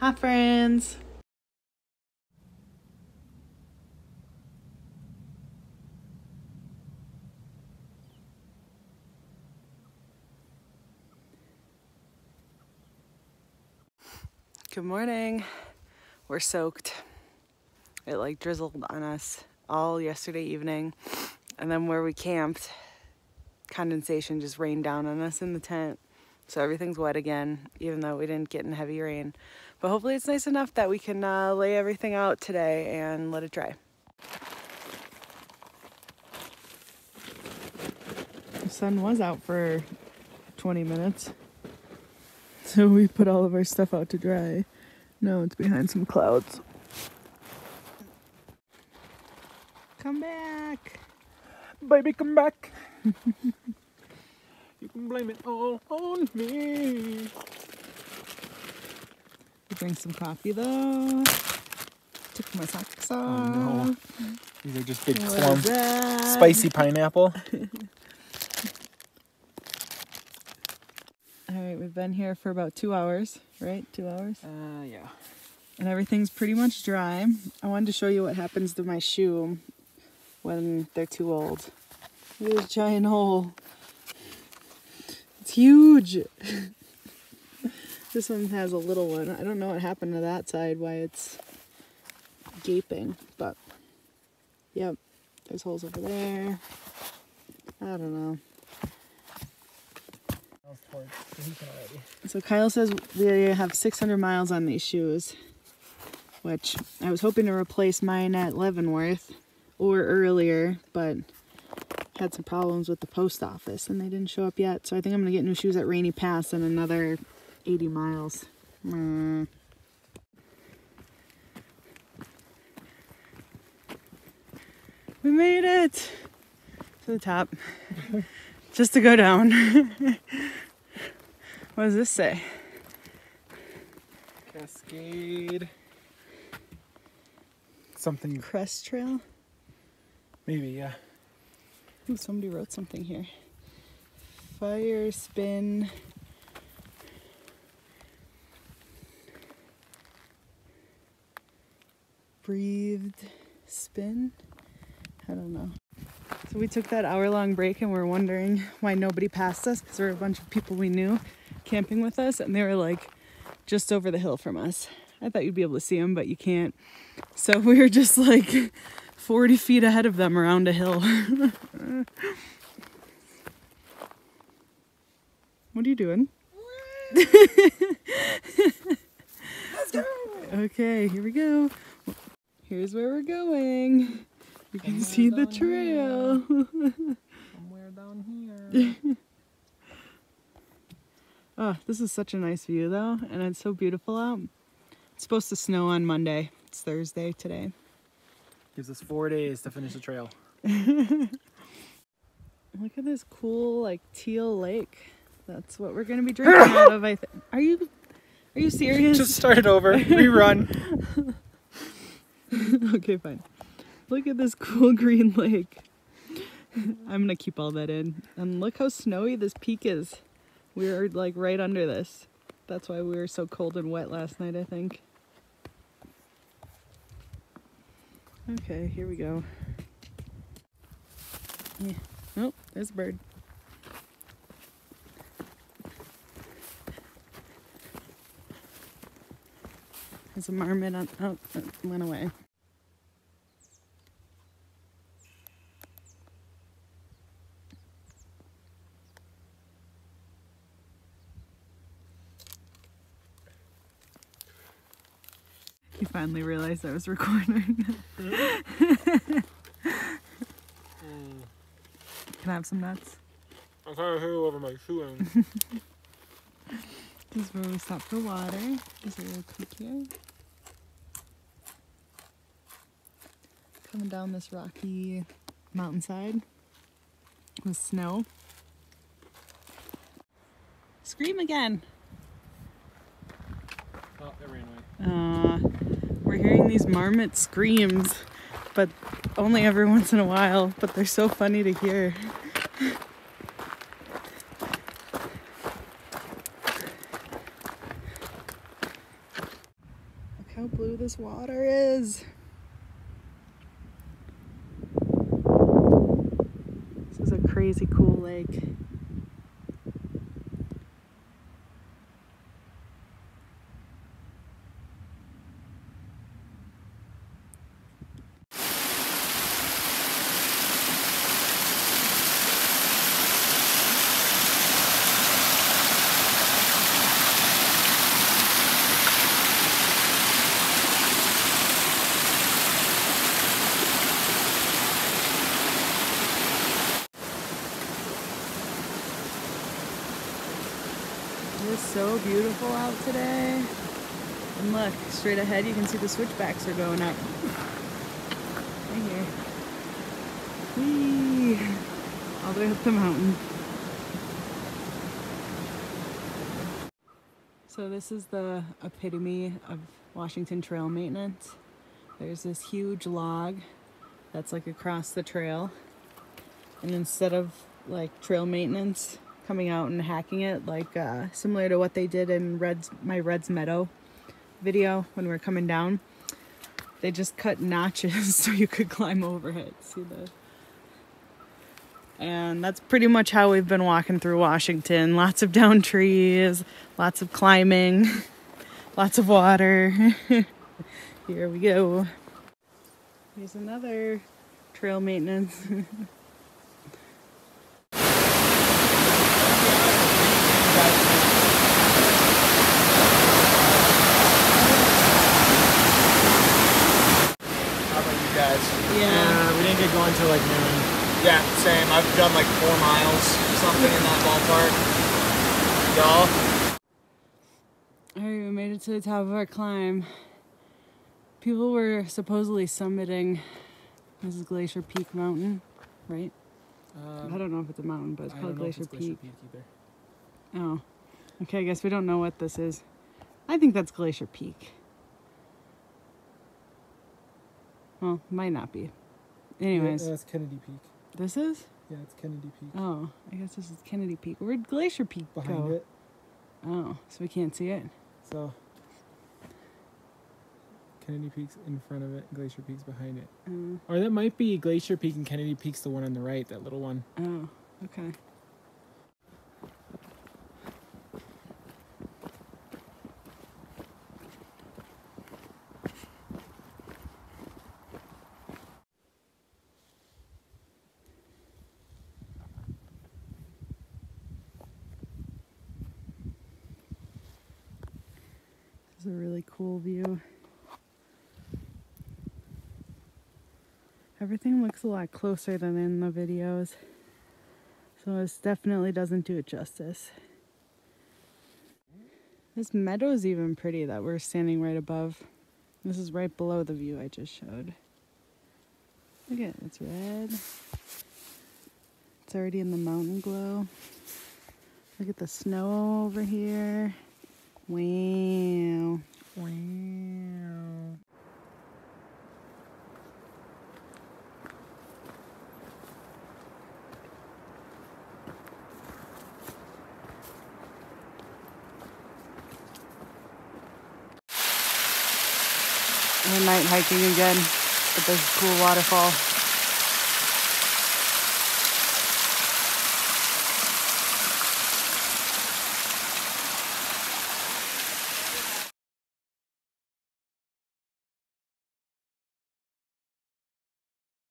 Hi friends. Good morning. We're soaked. It like drizzled on us all yesterday evening, and then where we camped, condensation just rained down on us in the tent, so everything's wet again, even though we didn't get in heavy rain. But hopefully it's nice enough that we can lay everything out today and let it dry. The sun was out for 20 minutes. So we put all of our stuff out to dry. Now it's behind some clouds. Come back. Baby, come back. You can blame it all on me. We bring some coffee though. Took my socks off. Oh, no. These are just big clumps. Spicy pineapple. Alright, we've been here for about 2 hours, right? 2 hours? Yeah. And everything's pretty much dry. I wanted to show you what happens to my shoe when they're too old. Look at this giant hole. It's huge! This one has a little one. I don't know what happened to that side, why it's gaping, but yep, there's holes over there. I don't know. So Kyle says we have 600 miles on these shoes, which I was hoping to replace mine at Leavenworth or earlier, but had some problems with the post office and they didn't show up yet. So I think I'm going to get new shoes at Rainy Pass and another 80 miles. We made it to the top. Just to go down. What does this say? Cascade. Something. Crest Trail? Maybe, yeah. Ooh, somebody wrote something here. Fire spin. Breathed spin? I don't know. So we took that hour-long break and we're wondering why nobody passed us, because there were a bunch of people we knew camping with us and they were like just over the hill from us. I thought you'd be able to see them, but you can't. So we were just like 40 feet ahead of them around a hill. What are you doing? Let's go. Okay, here we go. Here's where we're going. You can see the trail. Somewhere down here. Oh, this is such a nice view though, and it's so beautiful out. It's supposed to snow on Monday. It's Thursday today. Gives us 4 days to finish the trail. Look at this cool like teal lake. That's what we're gonna be drinking out of. Are you serious? Just start it over. Rerun. Okay, fine. Look at this cool green lake. I'm gonna keep all that in. And look how snowy this peak is. We're like right under this. That's why we were so cold and wet last night, I think. Okay, here we go. Yeah. Oh, there's a bird. There's a marmot on, oh, it went away. You finally realized I was recording. Can I have some nuts? I kind of hair over my shoe end. This is where we stop for water. There's a little creek here. Coming down this rocky mountainside with snow. Scream again! Oh, it ran away. We're hearing these marmot screams, but only every once in a while, but they're so funny to hear. how blue this water is. This is a crazy cool lake. So beautiful out today. And look, straight ahead you can see the switchbacks are going up. Right here. Whee! All the way up the mountain. So this is the epitome of Washington trail maintenance. There's this huge log that's like across the trail. And instead of like trail maintenance, coming out and hacking it, like similar to what they did in my Red's Meadow video when we were coming down. They just cut notches so you could climb over it. See the... And that's pretty much how we've been walking through Washington. Lots of down trees, lots of climbing, lots of water. Here we go. Here's another trail maintenance. Yeah, we didn't get going till like noon. Yeah, same. I've done like 4 miles, something in that ballpark. Y'all. Alright, we made it to the top of our climb. People were supposedly summiting. This is Glacier Peak Mountain, right? I don't know if it's a mountain, but it's called Glacier Peak. I don't know if it's Glacier Peak either. Oh. Okay, I guess we don't know what this is. I think that's Glacier Peak. Well, might not be. Anyways. Yeah, that's Kennedy Peak. This is? Yeah, it's Kennedy Peak. Oh, I guess this is Kennedy Peak. Where'd Glacier Peak go? Behind it. Oh, so we can't see it. So, Kennedy Peak's in front of it, Glacier Peak's behind it. Or that might be Glacier Peak and Kennedy Peak's the one on the right, that little one. Oh, okay. A really cool view. Everything looks a lot closer than in the videos, so this definitely doesn't do it justice. This meadow is even pretty that we're standing right above. This is right below the view I just showed. Look at it, it's red. It's already in the mountain glow. Look at the snow over here. Wow. Wow. I'm night hiking again at this cool waterfall.